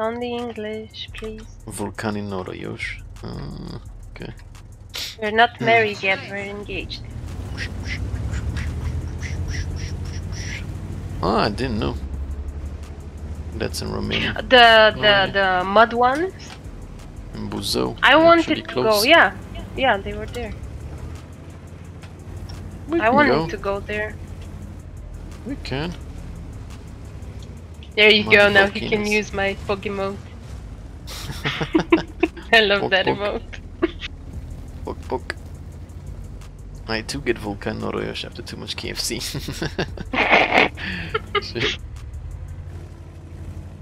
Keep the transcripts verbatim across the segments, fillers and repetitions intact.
on the English, please. Volcani Norejoz. Um, okay. We're not married mm. yet, we're engaged. Oh, I didn't know. That's in Romania. The the oh. the mud one. In Buzo. I wanted to go. Yeah, yeah, they were there. We I wanted go. to go there. We can. There you my go. Now he can use my fog emote. I love pog, that pog. emote. Pog, pog. I too get Volcani Norejoz after too much K F C. Shit.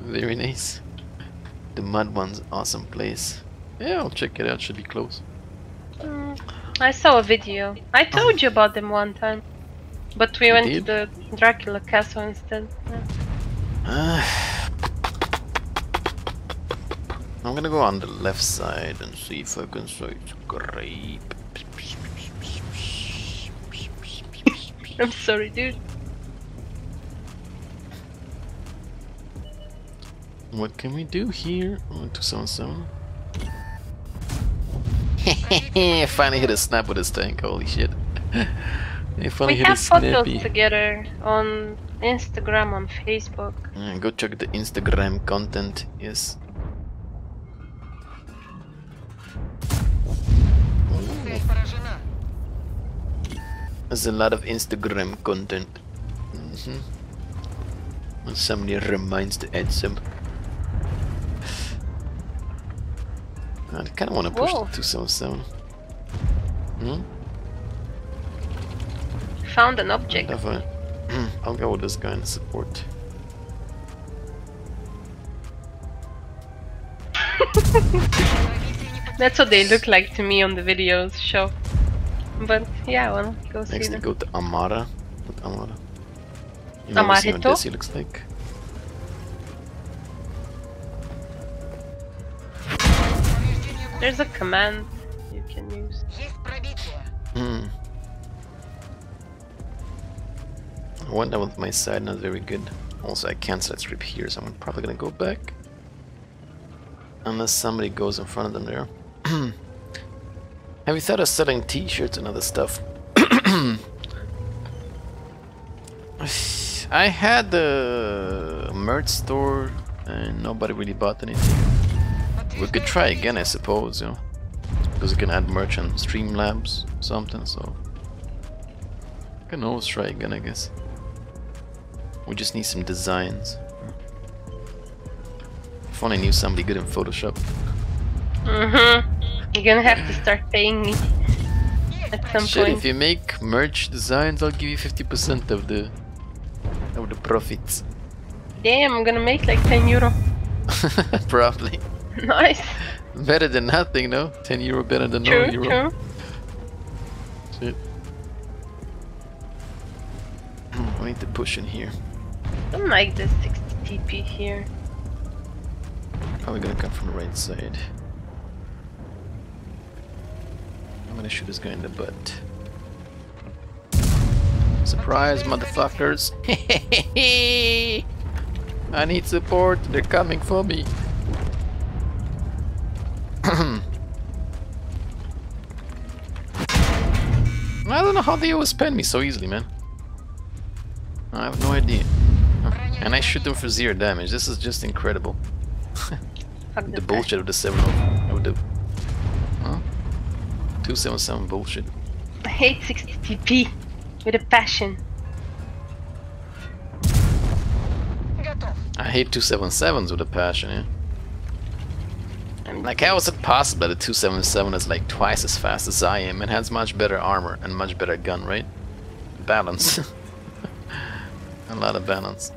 Very nice. The mud one's awesome place. Yeah, I'll check it out, should be close. Mm, I saw a video. I told oh. you about them one time. But we you went did? to the Dracula castle instead. Yeah. Uh, I'm gonna go on the left side and see if I can sight grape. I'm sorry, dude. What can we do here? one two seven seven. Hehehe, finally hit a snap with his tank, holy shit. He finally we hit have a photos together on Instagram, on Facebook. Yeah, go check the Instagram content, yes. Ooh. There's a lot of Instagram content. Mm-hmm. Somebody reminds to add some. I kind of want to push Whoa. the two seven seven. Hmm? Found an object. I, I'll go with this guy in support. That's what they look like to me on the videos show. But yeah, well, go see Next them. Next, go to Amara. With Amara. You know what this he looks like. There's a command you can use. Hmm. I went down with my side, not very good. Also, I cancel that strip here, so I'm probably gonna go back. Unless somebody goes in front of them there. Have you thought of selling t-shirts and other stuff? I had a merch store and nobody really bought anything. We could try again, I suppose, you know, because you can add merch on Streamlabs or something, so we can always try again, I guess. We just need some designs. If only I knew somebody good in Photoshop. Mm-hmm. You're gonna have to start paying me at some Shit, point. If you make merch designs, I'll give you fifty percent of the of the profits. Damn, I'm gonna make like ten euro. Probably. Nice. Better than nothing, no? ten euro better than true, no euro. True. Shit. I need to push in here. Don't like the sixty T P here. Probably gonna come from the right side. I'm gonna shoot this guy in the butt. Surprise, motherfuckers! I need support. They're coming for me. I don't know how they always pen me so easily, man. I have no idea. Huh. And I shoot them for zero damage. This is just incredible. The bullshit of the seven of the huh? two seven seven bullshit. I hate sixty T P with a passion. I hate two seven sevens with a passion, yeah. Like, how is it possible that a two seven seven is like twice as fast as I am and has much better armor and much better gun, right? Balance. A lot of balance.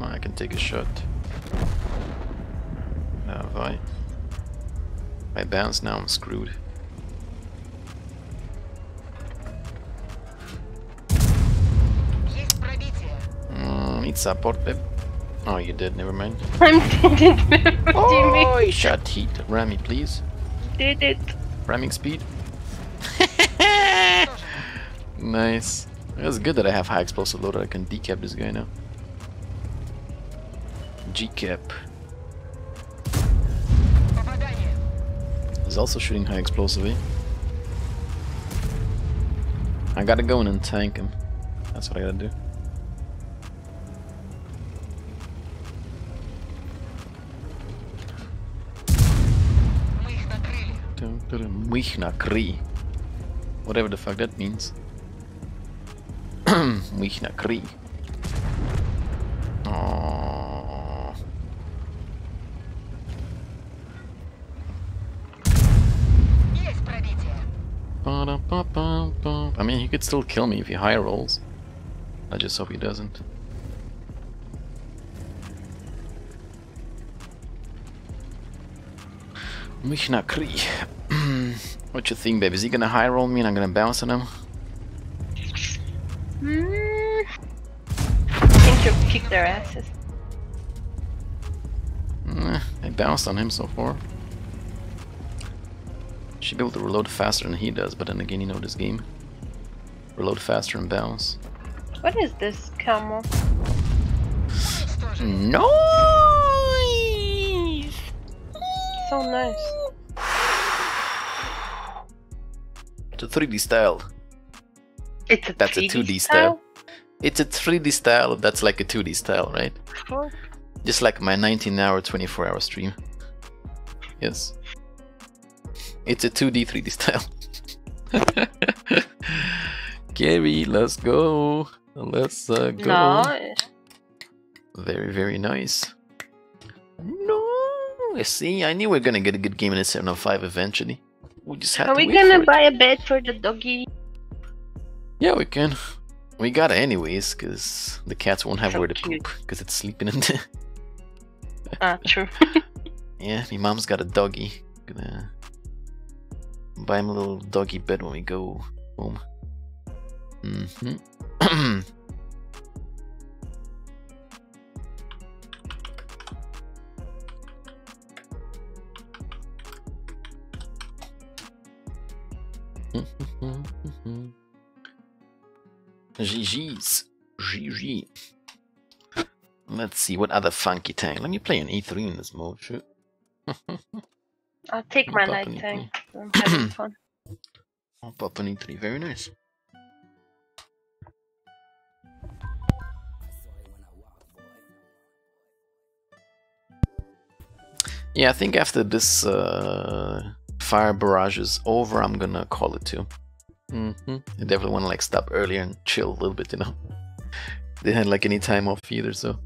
I can take a shot. Now if I... If I bounce now, I'm screwed. Need support, babe. Oh, you did, never mind. I'm dead, babe. What oh, do you mean? Oh, he shot heat. Ram me, please. Did it. Ramming speed. Nice. It's good that I have high explosive loader. I can decap this guy now. G cap. He's also shooting high explosive, eh? I gotta go in and tank him. That's what I gotta do. Michnakri. Whatever the fuck that means. Michnakri. Aww. I mean, he could still kill me if he high rolls. I just hope he doesn't. Michnakri. What you think, babe? Is he gonna high roll me and I'm gonna bounce on him? Mm. I think you'll kick their asses. Mm, I bounced on him so far. Should be able to reload faster than he does, but then again, you know this game. Reload faster and bounce. What is this, Camel? No! So nice. It's a three D style. It's a that's three D a two D style? Style. It's a three D style that's like a two D style, right? Cool. Just like my nineteen hour, twenty-four hour stream. Yes. It's a two D, three D style. Gary, let's go. Let's uh, go. No. Very, very nice. No. See, I knew we were gonna get a good game in a seven oh five eventually. We just have Are to we gonna buy a bed for the doggy? Yeah, we can. We gotta anyways, cause the cats won't have so where to cute. poop, cause it's sleeping in there. Ah, true. Yeah, my mom's got a doggy. Gonna buy him a little doggy bed when we go home. Mm-hmm. G G's. G G. Let's see what other funky tank. Let me play an E three in this mode. Shoot. I'll take I'll my light tank. I'm having fun. I'll pop an E three. Very nice. Yeah, I think after this uh, fire barrage is over, I'm gonna call it too. Mm-hmm. I definitely want to like stop earlier and chill a little bit, you know. They had like any time off either, so